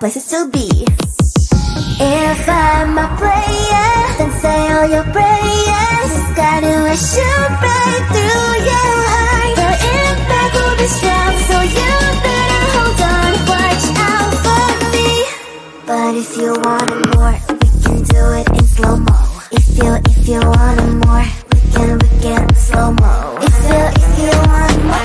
places to be. If I'm a player, then say all your prayers. Just gotta shoot right through your heart. Your impact will be strong, so you better hold on. Watch out for me. But if you want more, we can do it in slow-mo. If you want more, we can slow-mo. If you want more,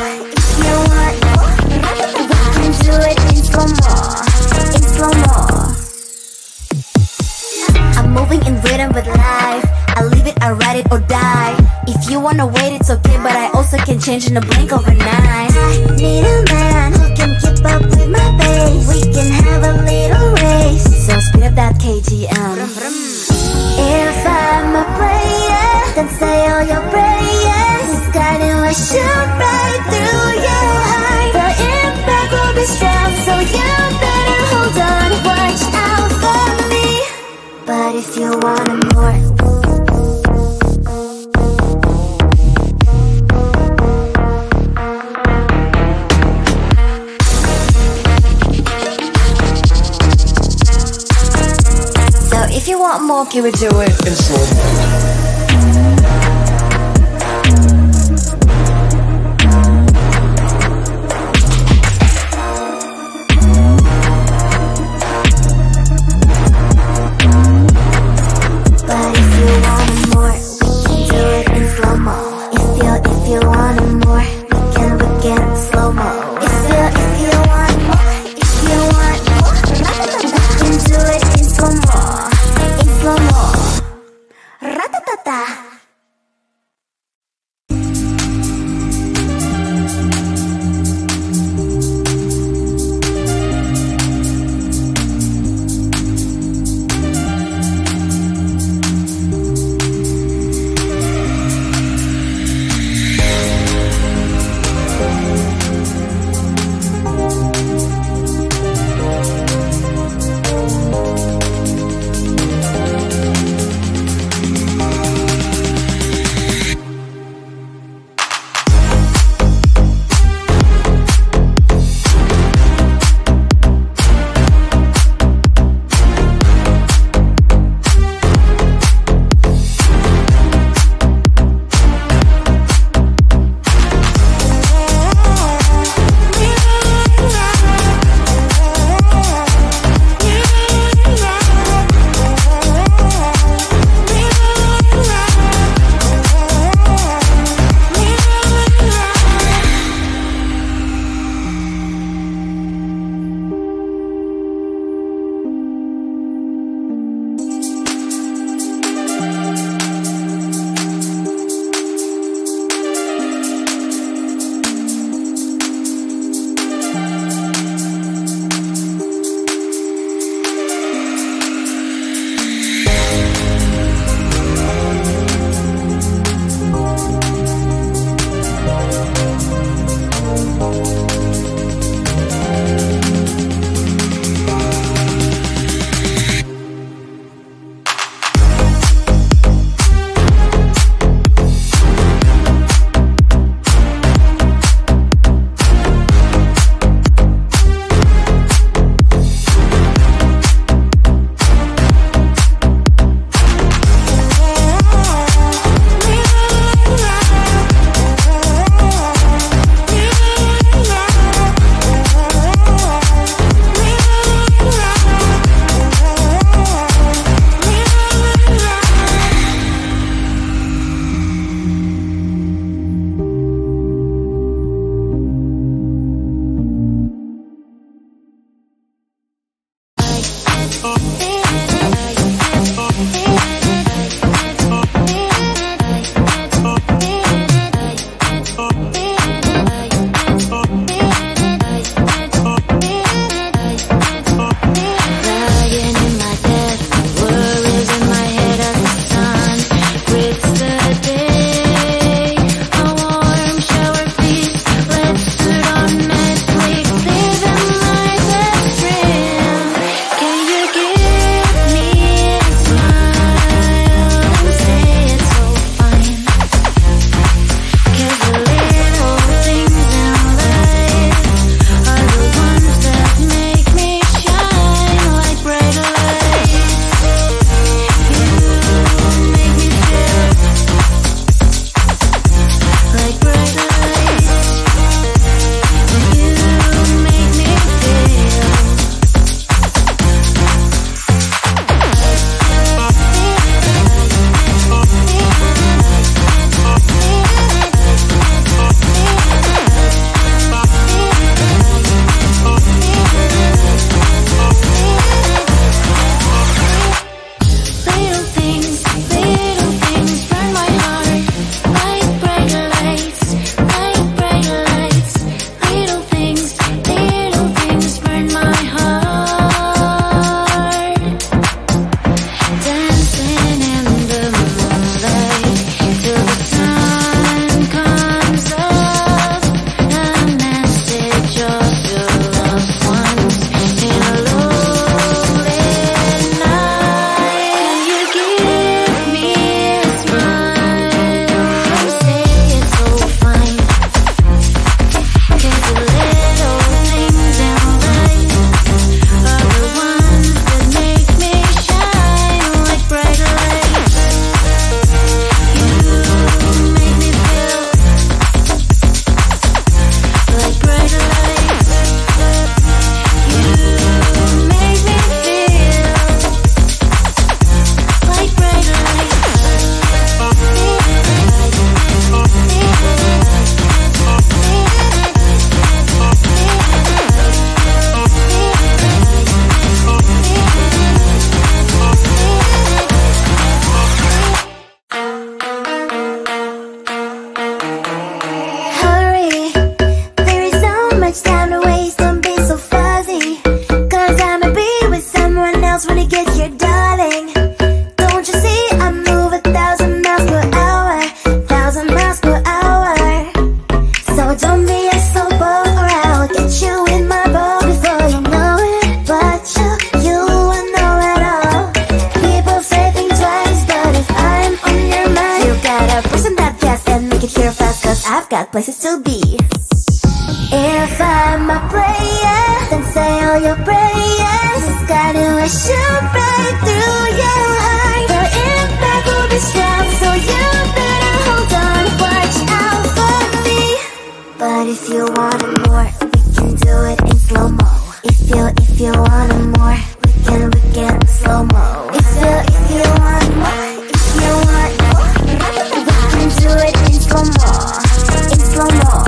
I'm moving in rhythm with life. I live it, I ride it or die. If you wanna wait, it's okay, but I also can change in a blink overnight. I need a man who can keep up with my pace. We can have a little race, so speed up that KGM. If I'm a player, then say all your prayers. Just gotta shoot right through your heart. Your impact will be strong, so you better hold on. Watch out for me. But if you want more, so if you want more, can we do it in slow-mo? places to be. If I'm a player, then say all your prayers. Just gotta shoot right through your heart. Your impact will be strong, so you better hold on. Watch out for me. But if you want more, we can do it in slow-mo. If you want more, we can slow-mo. If you want more, if you want more, we can do it in slow-mo. In slow-mo.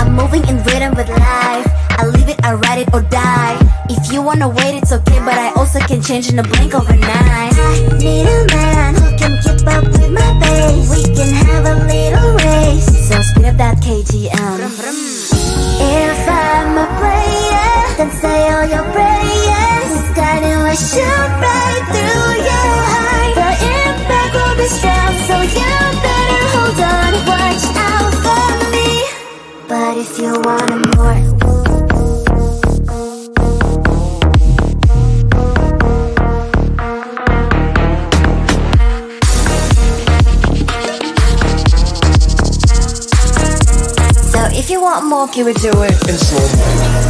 I'm moving in rhythm with life. I live it, I write it or die. If you wanna wait, it's okay, but I also can change in a blink overnight. I need a man who can keep up with my pace. We can have a little race, so speed up that KGM. If I'm a player, then say all your prayers. Just gotta shoot right through your heart. The impact will be strong, so you better hold on. Watch out for me. But if you want more, if you want more, give it to it in slow-mo.